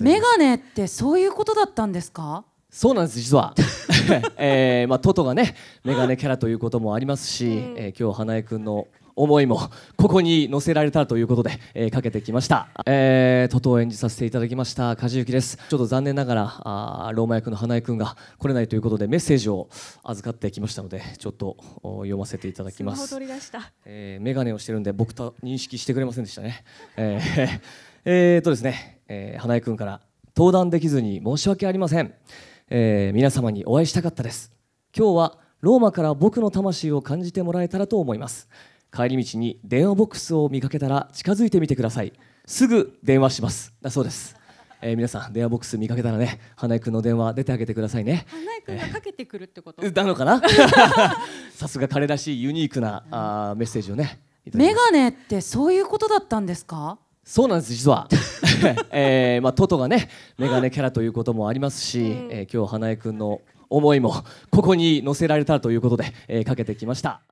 メガネってそういうことだったんですか？そうなんです、実はトトがねメガネキャラということもありますし、今日花江くんの思いもここに乗せられたということで、かけてきました。トトを演じさせていただきました梶幸です。ちょっと残念ながらローマ役の花江くんが来れないということでメッセージを預かってきましたので、ちょっと読ませていただきます。スマホ取り出した、メガネをしてるんで僕と認識してくれませんでしたね。ですね、花江くんから登壇できずに申し訳ありません、皆様にお会いしたかったです。今日はローマから僕の魂を感じてもらえたらと思います。帰り道に電話ボックスを見かけたら近づいてみてください。すぐ電話します。だそうです。皆さん電話ボックス見かけたらね、花江くんの電話出てあげてくださいね。花江くんがかけてくるってこと？なのかな？さすが彼らしいユニークな、メッセージをね。メガネってそういうことだったんですか？そうなんです、実はトトがねメガネキャラということもありますし、今日花江くんの思いもここに乗せられたということで、かけてきました。